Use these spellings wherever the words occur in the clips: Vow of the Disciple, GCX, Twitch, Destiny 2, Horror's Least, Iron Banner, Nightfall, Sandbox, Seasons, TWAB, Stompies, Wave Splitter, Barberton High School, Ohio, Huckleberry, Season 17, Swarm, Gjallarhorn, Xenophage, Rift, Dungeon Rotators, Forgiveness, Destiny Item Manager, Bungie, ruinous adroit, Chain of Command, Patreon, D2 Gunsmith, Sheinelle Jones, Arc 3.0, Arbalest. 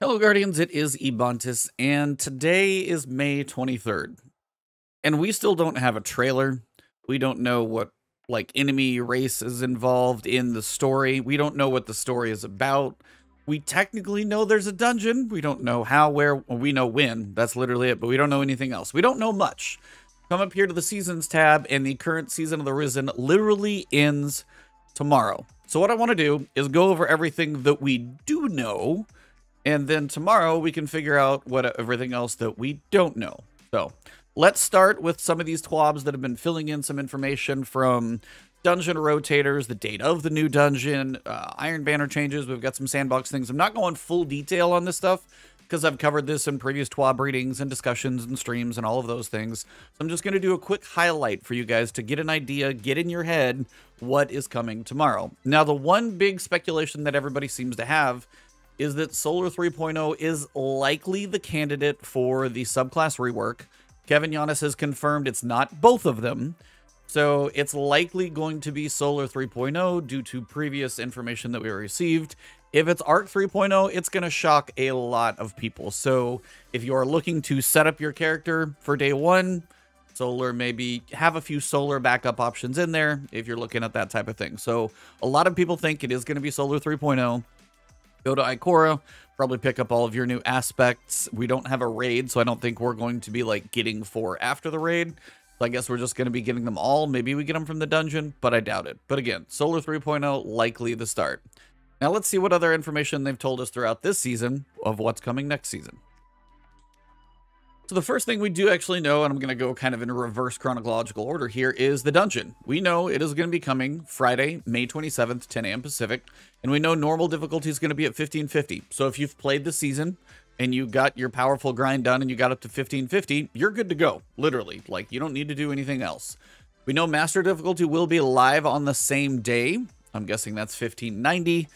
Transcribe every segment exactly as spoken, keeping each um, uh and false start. Hello Guardians, it is Ebontis, and today is May twenty-third. And we still don't have a trailer. We don't know what, like, enemy race is involved in the story. We don't know what the story is about. We technically know there's a dungeon. We don't know how, where, we know when. That's literally it, but we don't know anything else. We don't know much. Come up here to the Seasons tab, and the current season of the Risen literally ends tomorrow. So what I want to do is go over everything that we do know, and then tomorrow we can figure out what everything else that we don't know. So let's start with some of these TWABs that have been filling in some information from Dungeon Rotators, the date of the new dungeon, uh, Iron Banner changes. We've got some Sandbox things. I'm not going full detail on this stuff because I've covered this in previous TWAB readings and discussions and streams and all of those things. So I'm just going to do a quick highlight for you guys to get an idea, get in your head what is coming tomorrow. Now, the one big speculation that everybody seems to have is that Solar three point oh is likely the candidate for the subclass rework. Kevin Giannis has confirmed it's not both of them, so it's likely going to be Solar three point oh due to previous information that we received. If it's Arc three point oh, it's going to shock a lot of people. So if you are looking to set up your character for day one, Solar, maybe have a few Solar backup options in there if you're looking at that type of thing. So a lot of people think it is going to be Solar three point oh. Go to Ikora, probably pick up all of your new aspects. We don't have a raid, so I don't think we're going to be, like, getting four after the raid. So I guess we're just going to be getting them all. Maybe we get them from the dungeon, but I doubt it. But again, Solar three point oh, likely the start. Now let's see what other information they've told us throughout this season of what's coming next season. So the first thing we do actually know, and I'm going to go kind of in reverse chronological order here, is the dungeon. We know it is going to be coming Friday, May twenty-seventh, ten A M Pacific, and we know normal difficulty is going to be at fifteen fifty. So if you've played the season and you got your powerful grind done and you got up to fifteen fifty, you're good to go, literally. Like, you don't need to do anything else. We know master difficulty will be live on the same day. I'm guessing that's fifteen ninety.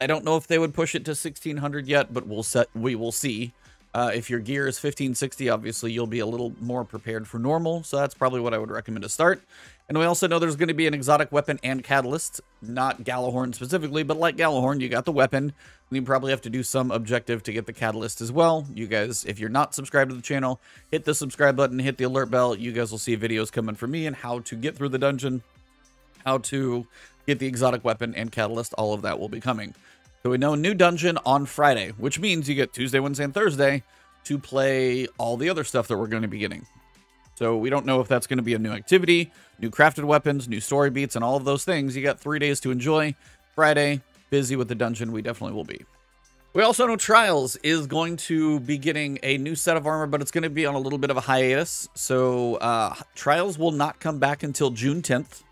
I don't know if they would push it to sixteen hundred yet, but we'll set, we will see. Uh, if your gear is fifteen sixty, obviously you'll be a little more prepared for normal, so that's probably what I would recommend to start. And we also know there's going to be an exotic weapon and catalyst, not Gjallarhorn specifically, but like Gjallarhorn, you got the weapon, and you probably have to do some objective to get the catalyst as well. You guys, if you're not subscribed to the channel, hit the subscribe button, hit the alert bell. You guys will see videos coming from me on how to get through the dungeon, how to get the exotic weapon and catalyst, all of that will be coming. So we know new dungeon on Friday, which means you get Tuesday, Wednesday, and Thursday to play all the other stuff that we're going to be getting. So we don't know if that's going to be a new activity, new crafted weapons, new story beats, and all of those things. You got three days to enjoy. Friday, busy with the dungeon, we definitely will be. We also know Trials is going to be getting a new set of armor, but it's going to be on a little bit of a hiatus. So uh, Trials will not come back until June tenth.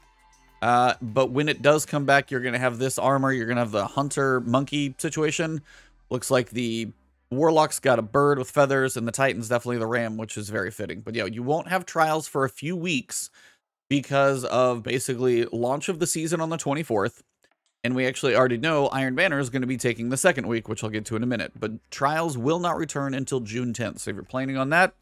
Uh, but when it does come back, you're going to have this armor. You're going to have the hunter monkey situation. Looks like the warlock's got a bird with feathers and the titan's definitely the ram, which is very fitting. But yeah, you won't have Trials for a few weeks because of basically launch of the season on the twenty-fourth. And we actually already know Iron Banner is going to be taking the second week, which I'll get to in a minute. But Trials will not return until June tenth. So if you're planning on that,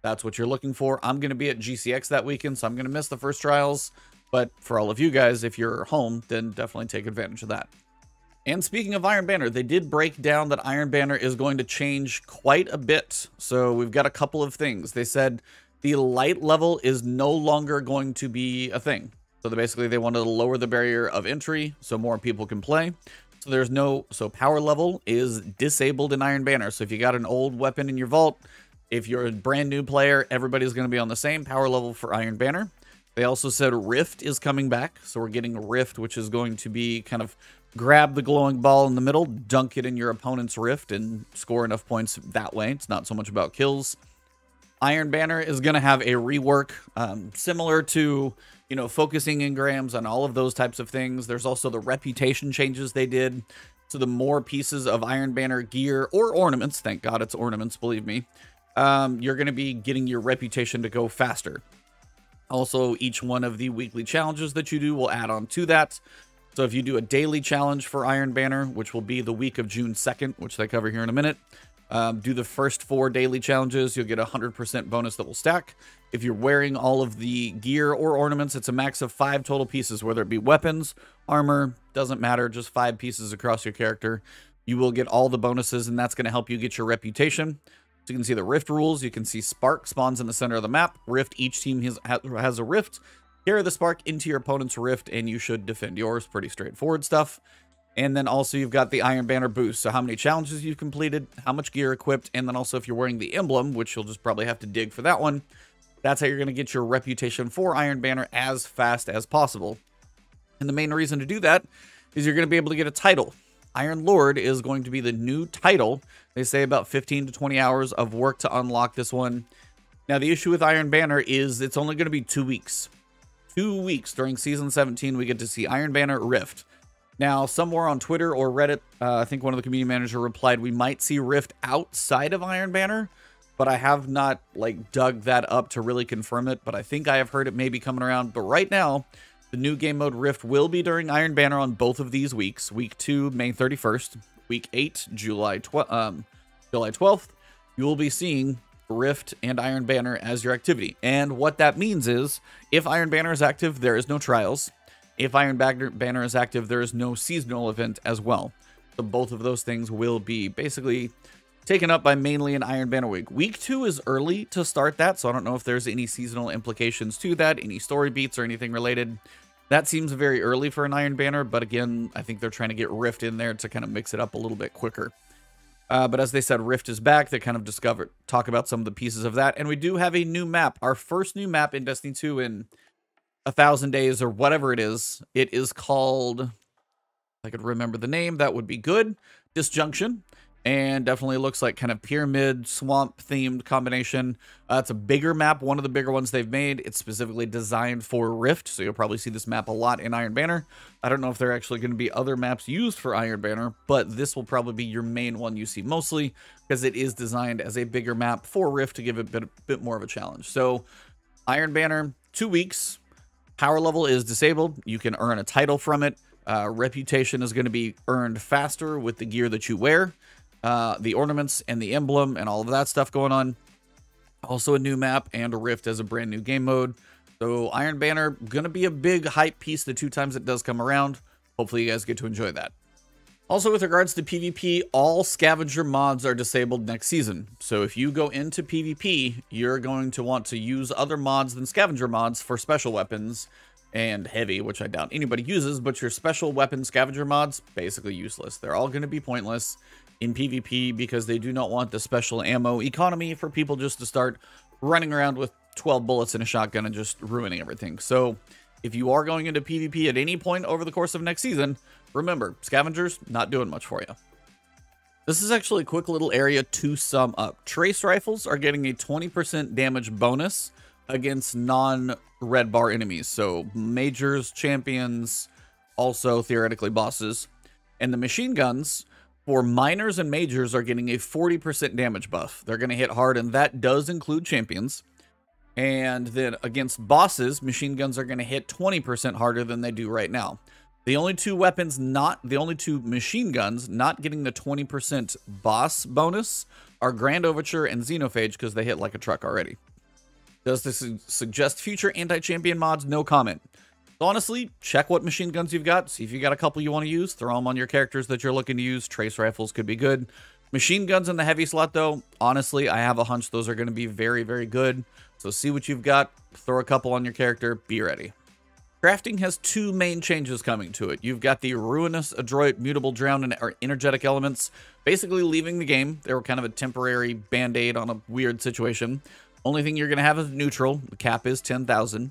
that's what you're looking for. I'm going to be at G C X that weekend, so I'm going to miss the first Trials. But for all of you guys, if you're home, then definitely take advantage of that. And speaking of Iron Banner, they did break down that Iron Banner is going to change quite a bit. So we've got a couple of things. They said the light level is no longer going to be a thing. So basically they wanted to lower the barrier of entry so more people can play. So there's no, so power level is disabled in Iron Banner. So if you got an old weapon in your vault, if you're a brand new player, everybody's going to be on the same power level for Iron Banner. They also said Rift is coming back, so we're getting Rift, which is going to be kind of grab the glowing ball in the middle, dunk it in your opponent's Rift, and score enough points that way. It's not so much about kills. Iron Banner is going to have a rework um, similar to, you know, focusing engrams and all of those types of things. There's also the reputation changes they did. So the more pieces of Iron Banner gear or ornaments, thank God it's ornaments, believe me, um, you're going to be getting your reputation to go faster. Also, each one of the weekly challenges that you do will add on to that. So if you do a daily challenge for Iron Banner, which will be the week of June second, which I cover here in a minute, um, do the first four daily challenges, you'll get a one hundred percent bonus that will stack. If you're wearing all of the gear or ornaments, it's a max of five total pieces, whether it be weapons, armor, doesn't matter, just five pieces across your character. you will get all the bonuses, and that's going to help you get your reputation. So you can see the Rift rules. You can see Spark spawns in the center of the map. Rift, each team has, has a Rift. Carry the Spark into your opponent's Rift, and you should defend yours. Pretty straightforward stuff. And then also you've got the Iron Banner boost. So how many challenges you've completed, how much gear equipped, and then also if you're wearing the emblem, which you'll just probably have to dig for that one. That's how you're going to get your reputation for Iron Banner as fast as possible. And the main reason to do that is you're going to be able to get a title. Iron Lord is going to be the new title. They say about fifteen to twenty hours of work to unlock this one. Now, the issue with Iron Banner is it's only going to be two weeks. Two weeks during Season seventeen, we get to see Iron Banner Rift. Now, somewhere on Twitter or Reddit, uh, I think one of the community managers replied, we might see Rift outside of Iron Banner, but I have not, like, dug that up to really confirm it. But I think I have heard it may be coming around. But right now, the new game mode Rift will be during Iron Banner on both of these weeks. Week two, May thirty-first. Week eight, July twelfth. You will be seeing Rift and Iron Banner as your activity. And what that means is, if Iron Banner is active, there is no trials. If Iron Banner is active, there is no seasonal event as well. So both of those things will be basically taken up by mainly an Iron Banner week. Week two is early to start that, so I don't know if there's any seasonal implications to that, any story beats or anything related. That seems very early for an Iron Banner, but again, I think they're trying to get Rift in there to kind of mix it up a little bit quicker. Uh, but as they said, Rift is back. They kind of discovered, talk about some of the pieces of that. And we do have a new map, our first new map in Destiny two in a thousand days or whatever it is. It is called, if I could remember the name, that would be good, Disjunction. And definitely looks like kind of pyramid swamp themed combination. Uh, it's a bigger map, one of the bigger ones they've made. It's specifically designed for Rift, so you'll probably see this map a lot in Iron Banner. I don't know if there are actually going to be other maps used for Iron Banner, but this will probably be your main one you see mostly because it is designed as a bigger map for Rift to give it a bit, a bit more of a challenge. So Iron Banner, two weeks. Power level is disabled. You can earn a title from it. Uh, reputation is going to be earned faster with the gear that you wear. Uh, the ornaments and the emblem and all of that stuff going on. Also a new map and a Rift as a brand new game mode. So Iron Banner, going to be a big hype piece the two times it does come around. Hopefully you guys get to enjoy that. Also with regards to PvP, all scavenger mods are disabled next season. So if you go into PvP, you're going to want to use other mods than scavenger mods for special weapons and heavy, which I doubt anybody uses, but your special weapon scavenger mods, basically useless. They're all going to be pointless in PvP because they do not want the special ammo economy for people just to start running around with twelve bullets in a shotgun and just ruining everything. So if you are going into PvP at any point over the course of next season, remember, scavengers not doing much for you. This is actually a quick little area to sum up. Trace rifles are getting a twenty percent damage bonus against non-red bar enemies, so majors, champions, also theoretically bosses. And the machine guns for minors and majors are getting a forty percent damage buff. They're going to hit hard, and that does include champions. And then against bosses, machine guns are going to hit twenty percent harder than they do right now. The only two weapons not, the only two machine guns not getting the twenty percent boss bonus are Grand Overture and Xenophage because they hit like a truck already. Does this suggest future anti-champion mods? No comment. Honestly, check what machine guns you've got. See if you got a couple you want to use. Throw them on your characters that you're looking to use. Trace rifles could be good. Machine guns in the heavy slot, though, honestly, I have a hunch those are going to be very, very good. So see what you've got. Throw a couple on your character. Be ready. Crafting has two main changes coming to it. You've got the ruinous adroit, mutable drown, and energetic elements basically leaving the game. They were kind of a temporary band-aid on a weird situation. Only thing you're going to have is neutral. The cap is ten thousand.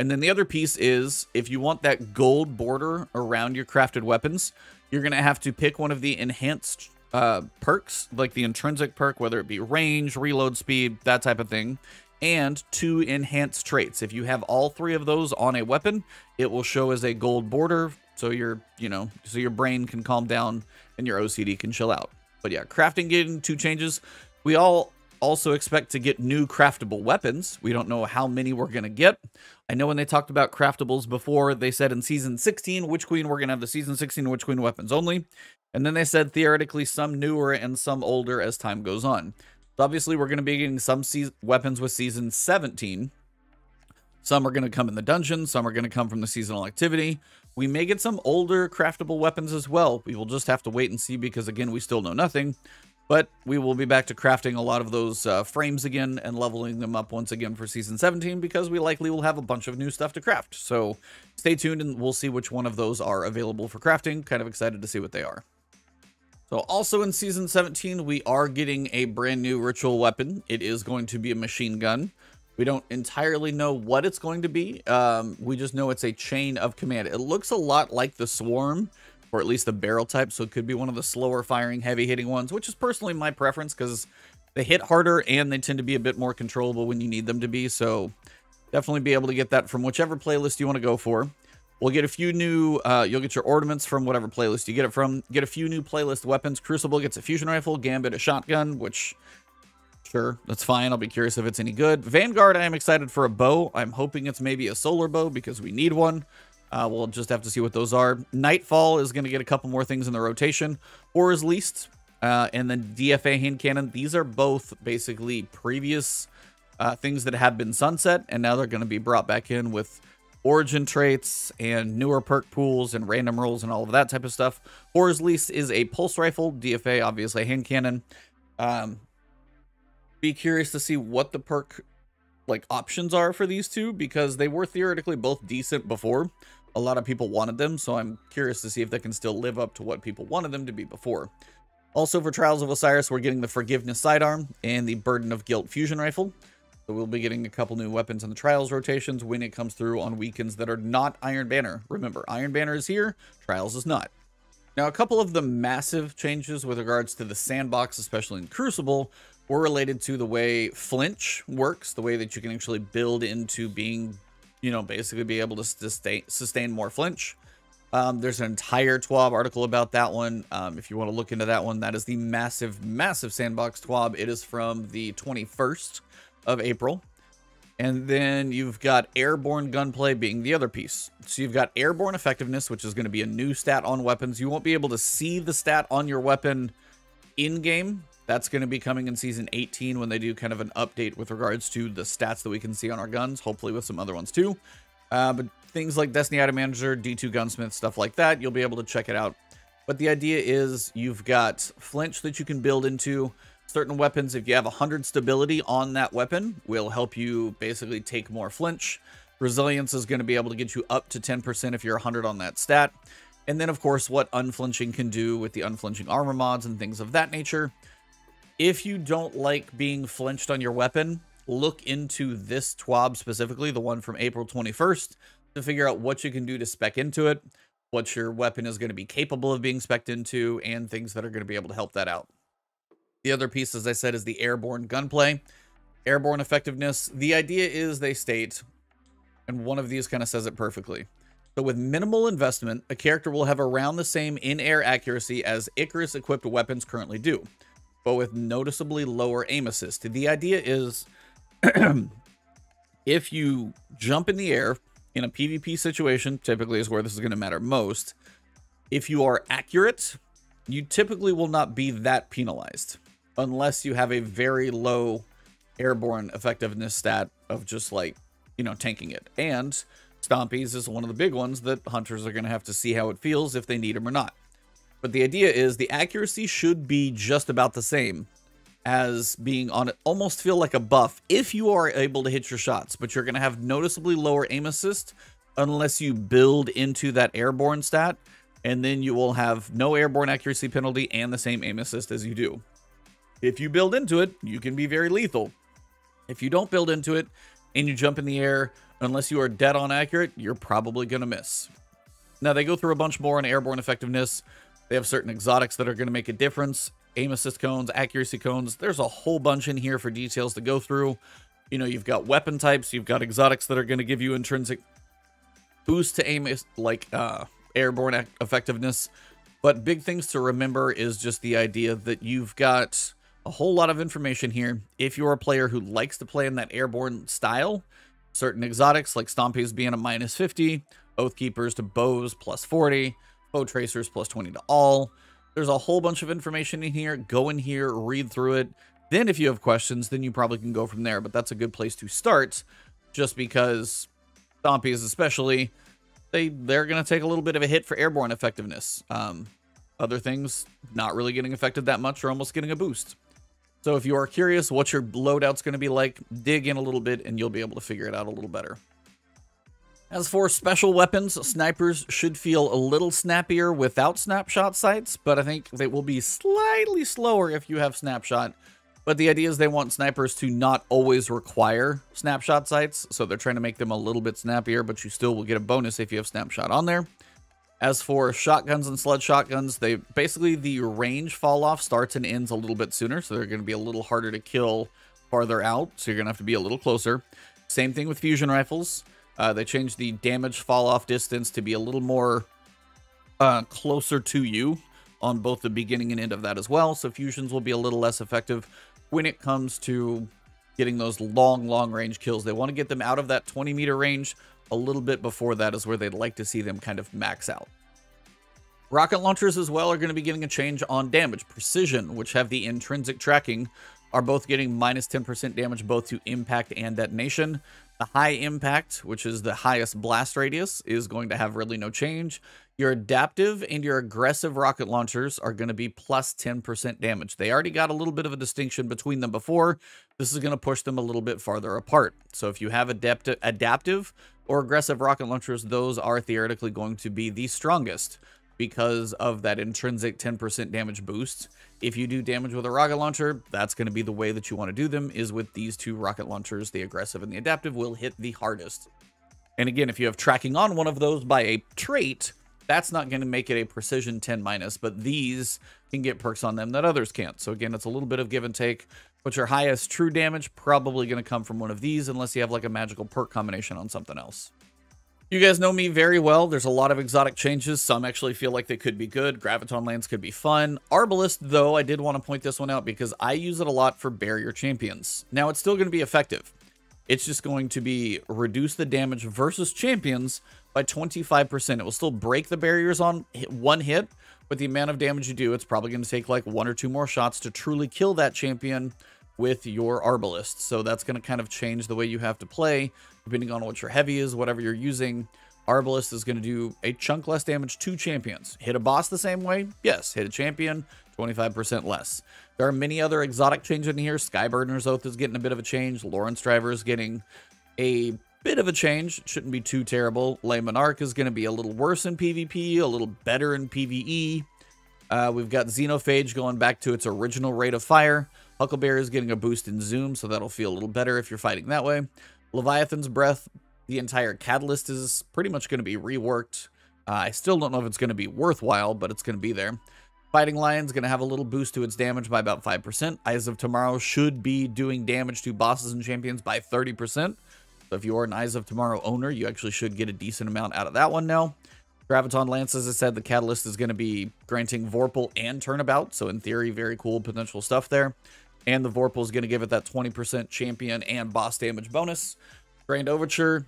And then the other piece is, if you want that gold border around your crafted weapons, you're going to have to pick one of the enhanced uh, perks, like the intrinsic perk, whether it be range, reload speed, that type of thing, and two enhanced traits. If you have all three of those on a weapon, it will show as a gold border, so your, you know, so your brain can calm down and your O C D can chill out. But yeah, crafting getting two changes. We all also expect to get new craftable weapons. We don't know how many we're going to get. I know when they talked about craftables before, they said in Season sixteen, Witch Queen, we're going to have the Season sixteen Witch Queen weapons only. And then they said theoretically some newer and some older as time goes on. So obviously, we're going to be getting some weapons with Season seventeen. Some are going to come in the dungeon. Some are going to come from the seasonal activity. We may get some older craftable weapons as well. We will just have to wait and see because, again, we still know nothing. But we will be back to crafting a lot of those uh, frames again and leveling them up once again for Season seventeen because we likely will have a bunch of new stuff to craft. So stay tuned and we'll see which one of those are available for crafting. Kind of excited to see what they are. So also in Season seventeen, we are getting a brand new ritual weapon. It is going to be a machine gun. We don't entirely know what it's going to be. Um, we just know it's a Chain of Command. It looks a lot like the Swarm, or at least the barrel type, so it could be one of the slower firing, heavy hitting ones, which is personally my preference because they hit harder and they tend to be a bit more controllable when you need them to be. So definitely be able to get that from whichever playlist you want to go for. We'll get a few new, uh, you'll get your ornaments from whatever playlist you get it from. Get a few new playlist weapons. Crucible gets a fusion rifle, Gambit a shotgun, which, sure, that's fine. I'll be curious if it's any good. Vanguard, I am excited for a bow. I'm hoping it's maybe a solar bow because we need one. Uh, we'll just have to see what those are. Nightfall is going to get a couple more things in the rotation. Horror's Least, uh, and then D F A hand cannon. These are both basically previous uh, things that have been sunset, and now they're going to be brought back in with origin traits and newer perk pools and random rolls and all of that type of stuff. Horror's Least is a pulse rifle. D F A, obviously, hand cannon. Um, be curious to see what the perk like options are for these two because they were theoretically both decent before. A lot of people wanted them, so I'm curious to see if they can still live up to what people wanted them to be before. Also for Trials of Osiris, we're getting the Forgiveness Sidearm and the Burden of Guilt Fusion Rifle. So we'll be getting a couple new weapons in the Trials rotations when it comes through on weekends that are not Iron Banner. Remember, Iron Banner is here, Trials is not. Now, a couple of the massive changes with regards to the Sandbox, especially in Crucible, were related to the way flinch works, the way that you can actually build into being, you know, basically be able to sustain, sustain more flinch. Um, there's an entire TWAB article about that one. Um, if you want to look into that one, that is the massive, massive Sandbox TWAB. It is from the twenty-first of April. And then you've got airborne gunplay being the other piece. So you've got airborne effectiveness, which is going to be a new stat on weapons. You won't be able to see the stat on your weapon in-game. That's going to be coming in Season eighteen when they do kind of an update with regards to the stats that we can see on our guns, hopefully with some other ones too. Uh, but things like Destiny Item Manager, D two Gunsmith, stuff like that, you'll be able to check it out. But the idea is you've got flinch that you can build into. Certain weapons, if you have one hundred stability on that weapon, will help you basically take more flinch. Resilience is going to be able to get you up to ten percent if you're one hundred on that stat. And then, of course, what unflinching can do with the unflinching armor mods and things of that nature. If you don't like being flinched on your weapon, look into this TWAB specifically, the one from April twenty-first, to figure out what you can do to spec into it, what your weapon is going to be capable of being spec'd into, and things that are going to be able to help that out. The other piece, as I said, is the airborne gunplay, airborne effectiveness. The idea is they state, and one of these kind of says it perfectly. So with minimal investment, a character will have around the same in-air accuracy as Icarus-equipped weapons currently do, but with noticeably lower aim assist. The idea is if you jump in the air in a PvP situation, typically is where this is going to matter most. If you are accurate, you typically will not be that penalized unless you have a very low airborne effectiveness stat of just like, you know, tanking it. And Stompies is one of the big ones that hunters are going to have to see how it feels if they need them or not. But the idea is the accuracy should be just about the same as being on it. Almost feel like a buff if you are able to hit your shots, but you're going to have noticeably lower aim assist unless you build into that airborne stat. And then you will have no airborne accuracy penalty and the same aim assist as you do. If you build into it, you can be very lethal. If you don't build into it and you jump in the air, unless you are dead on accurate, you're probably going to miss. Now they go through a bunch more on airborne effectiveness. They have certain exotics that are going to make a difference. Aim assist cones, accuracy cones. There's a whole bunch in here for details to go through. You know, you've got weapon types. You've got exotics that are going to give you intrinsic boost to aim, like uh, airborne effectiveness. But big things to remember is just the idea that you've got a whole lot of information here. If you're a player who likes to play in that airborne style, certain exotics like Stompies being a minus fifty, Oath Keepers to bows plus forty, Bow Tracers plus twenty to all. There's a whole bunch of information in here. Go in here, read through it. Then if you have questions, then you probably can go from there. But that's a good place to start just because Stompies especially they they're gonna take a little bit of a hit for airborne effectiveness. Um, other things not really getting affected that much or almost getting a boost. So if you are curious what your loadout's gonna be like, dig in a little bit and you'll be able to figure it out a little better. As for special weapons, snipers should feel a little snappier without snapshot sights, but I think they will be slightly slower if you have snapshot. But the idea is they want snipers to not always require snapshot sights, so they're trying to make them a little bit snappier, but you still will get a bonus if you have snapshot on there. As for shotguns and sled shotguns, they basically the range fall off starts and ends a little bit sooner, so they're going to be a little harder to kill farther out, so you're going to have to be a little closer. Same thing with fusion rifles. Uh, they changed the damage fall-off distance to be a little more uh, closer to you on both the beginning and end of that as well. So fusions will be a little less effective when it comes to getting those long, long-range kills. They want to get them out of that twenty-meter range a little bit before that is where they'd like to see them kind of max out. Rocket launchers as well are going to be getting a change on damage. Precision, which have the intrinsic tracking, are both getting minus ten percent damage both to impact and detonation. The high impact, which is the highest blast radius, is going to have really no change. Your adaptive and your aggressive rocket launchers are going to be plus ten percent damage. They already got a little bit of a distinction between them before. This is going to push them a little bit farther apart. So if you have adapt adaptive or aggressive rocket launchers, those are theoretically going to be the strongest because of that intrinsic ten percent damage boost. If you do damage with a rocket launcher, that's going to be the way that you want to do them, is with these two rocket launchers. The aggressive and the adaptive will hit the hardest. And again, if you have tracking on one of those by a trait, that's not going to make it a precision ten minus, but these can get perks on them that others can't. So again, it's a little bit of give and take, but your highest true damage probably going to come from one of these unless you have like a magical perk combination on something else. You guys know me very well. There's a lot of exotic changes. Some actually feel like they could be good. Graviton Lance could be fun. Arbalest, though, I did want to point this one out because I use it a lot for barrier champions. Now, it's still going to be effective. It's just going to be reduce the damage versus champions by twenty-five percent. It will still break the barriers on one hit, but the amount of damage you do, it's probably going to take like one or two more shots to truly kill that champion with your Arbalest. So that's going to kind of change the way you have to play, depending on what your heavy is, whatever you're using. Arbalest is going to do a chunk less damage to champions. Hit a boss the same way? Yes. Hit a champion, twenty-five percent less. There are many other exotic changes in here. Skyburner's Oath is getting a bit of a change. Lawrence Driver is getting a bit of a change. It shouldn't be too terrible. Le Monarch is going to be a little worse in PvP, a little better in PvE. Uh, we've got Xenophage going back to its original rate of fire. Huckleberry is getting a boost in zoom, so that'll feel a little better if you're fighting that way. Leviathan's Breath, the entire catalyst is pretty much going to be reworked. Uh, I still don't know if it's going to be worthwhile, but it's going to be there. Fighting Lion's going to have a little boost to its damage by about five percent. Eyes of Tomorrow should be doing damage to bosses and champions by thirty percent. So if you are an Eyes of Tomorrow owner, you actually should get a decent amount out of that one now. Graviton Lance, as I said, the catalyst is going to be granting Vorpal and Turnabout. So in theory, very cool potential stuff there. And the Vorpal is going to give it that twenty percent champion and boss damage bonus. Grand Overture,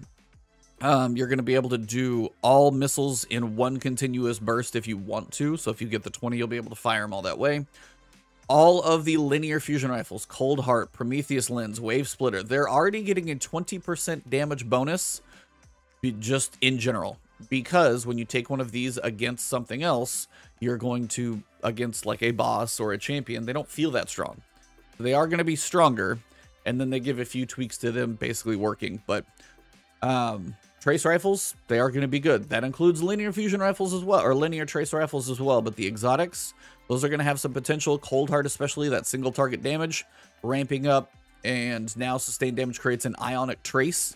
um, you're going to be able to do all missiles in one continuous burst if you want to. So if you get the twenty, you'll be able to fire them all that way. All of the linear fusion rifles, Cold Heart, Prometheus Lens, Wave Splitter, they're already getting a twenty percent damage bonus just in general. Because when you take one of these against something else, you're going to, against like a boss or a champion, they don't feel that strong. They are going to be stronger, and then they give a few tweaks to them basically working. But um, trace rifles, they are going to be good. That includes linear fusion rifles as well, or linear trace rifles as well. But the exotics, those are going to have some potential. Cold Heart especially, that single target damage ramping up, and now sustained damage creates an ionic trace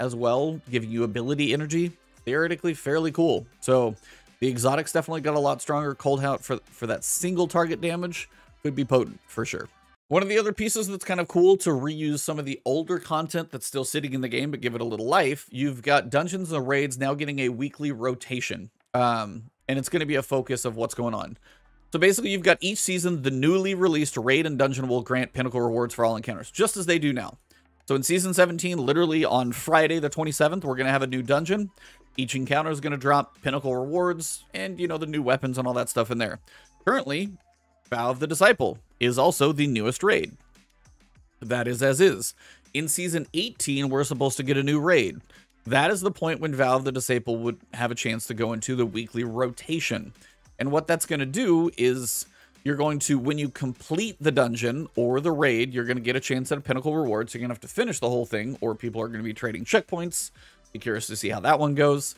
as well, giving you ability energy. Theoretically, fairly cool. So the exotics definitely got a lot stronger. Cold Heart for, for that single target damage could be potent for sure. One of the other pieces that's kind of cool to reuse some of the older content that's still sitting in the game, but give it a little life. You've got Dungeons and Raids now getting a weekly rotation, um, and it's going to be a focus of what's going on. So basically, you've got each season, the newly released raid and dungeon will grant pinnacle rewards for all encounters, just as they do now. So in Season seventeen, literally on Friday the twenty-seventh, we're going to have a new dungeon. Each encounter is going to drop pinnacle rewards and, you know, the new weapons and all that stuff in there. Currently, Vow of the Disciple is also the newest raid. That is as is. In Season eighteen, we're supposed to get a new raid. That is the point when Vow of the Disciple would have a chance to go into the weekly rotation. And what that's going to do is you're going to, when you complete the dungeon or the raid, you're going to get a chance at a pinnacle reward. So you're going to have to finish the whole thing, or people are going to be trading checkpoints. Be curious to see how that one goes.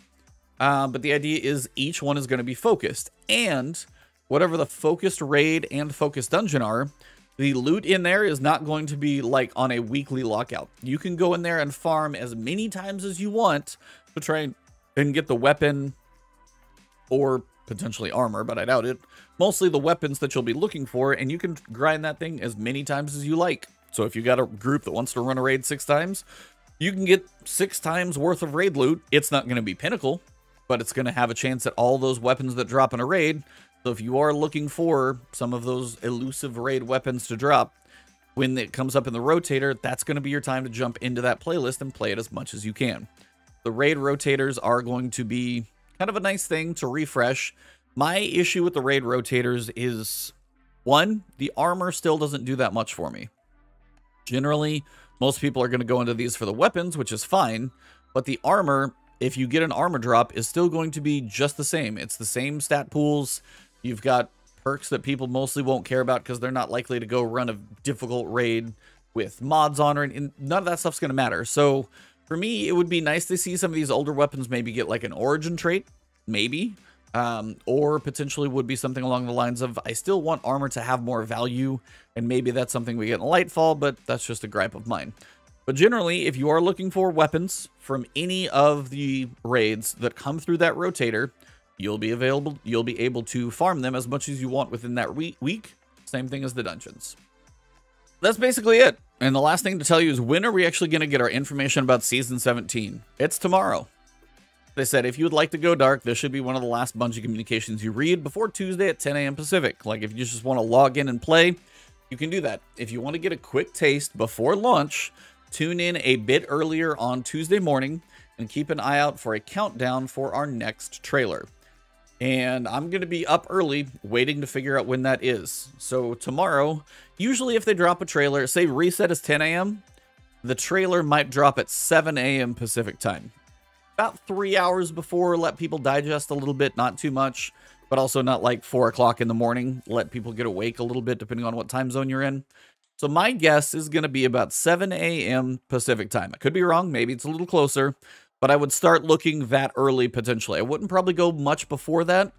Uh, but the idea is each one is going to be focused. And whatever the focused raid and focused dungeon are, the loot in there is not going to be like on a weekly lockout. You can go in there and farm as many times as you want to try and get the weapon or potentially armor, but I doubt it. Mostly the weapons that you'll be looking for, and you can grind that thing as many times as you like. So if you got a group that wants to run a raid six times, you can get six times worth of raid loot. It's not going to be pinnacle, but it's going to have a chance at all those weapons that drop in a raid. So if you are looking for some of those elusive raid weapons to drop, when it comes up in the rotator, that's going to be your time to jump into that playlist and play it as much as you can. The raid rotators are going to be kind of a nice thing to refresh. My issue with the raid rotators is, one, the armor still doesn't do that much for me. Generally, most people are going to go into these for the weapons, which is fine, but the armor, if you get an armor drop, is still going to be just the same. It's the same stat pools. You've got perks that people mostly won't care about because they're not likely to go run a difficult raid with mods on, or and none of that stuff's going to matter. So for me, it would be nice to see some of these older weapons maybe get like an origin trait, maybe, um, or potentially would be something along the lines of, I still want armor to have more value, and maybe that's something we get in Lightfall, but that's just a gripe of mine. But generally, if you are looking for weapons from any of the raids that come through that rotator, you'll be available. You'll be able to farm them as much as you want within that week. Same thing as the dungeons. That's basically it. And the last thing to tell you is, when are we actually going to get our information about Season seventeen? It's tomorrow. They said, if you would like to go dark, this should be one of the last Bungie communications you read before Tuesday at ten A M Pacific. Like, if you just want to log in and play, you can do that. If you want to get a quick taste before launch, tune in a bit earlier on Tuesday morning and keep an eye out for a countdown for our next trailer. And I'm going to be up early waiting to figure out when that is. So tomorrow, usually if they drop a trailer, say reset is ten A M, the trailer might drop at seven A M Pacific time. About three hours before, let people digest a little bit, not too much, but also not like four o'clock in the morning. Let people get awake a little bit, depending on what time zone you're in. So my guess is going to be about seven A M Pacific time. I could be wrong. Maybe it's a little closer. But I would start looking that early potentially. I wouldn't probably go much before that.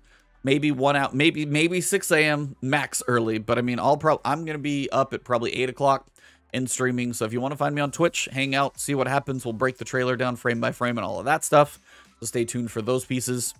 Maybe one out, maybe maybe six A M max early. But I mean, I'll probably I'm gonna be up at probably eight o'clock and streaming. So if you want to find me on Twitch, hang out, see what happens. We'll break the trailer down frame by frame and all of that stuff. So stay tuned for those pieces.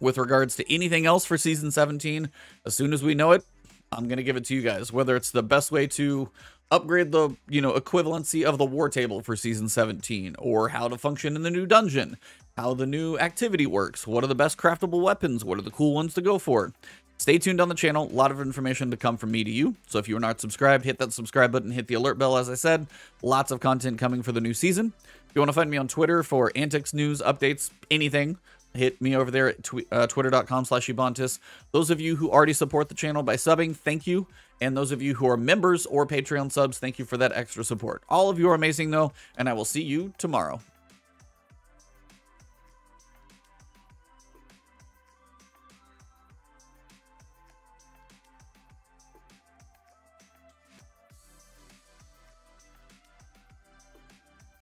With regards to anything else for Season seventeen, as soon as we know it, I'm gonna give it to you guys. Whether it's the best way to upgrade the, you know, equivalency of the war table for Season seventeen, or how to function in the new dungeon, how the new activity works, what are the best craftable weapons, what are the cool ones to go for. Stay tuned on the channel. A lot of information to come from me to you. So if you are not subscribed, hit that subscribe button, hit the alert bell. As I said, lots of content coming for the new season. If you want to find me on Twitter for antics, news, updates, anything, hit me over there at tw uh, twitter dot com slash Ebontis. Those of you who already support the channel by subbing, thank you. And those of you who are members or Patreon subs, thank you for that extra support. All of you are amazing, though, and I will see you tomorrow.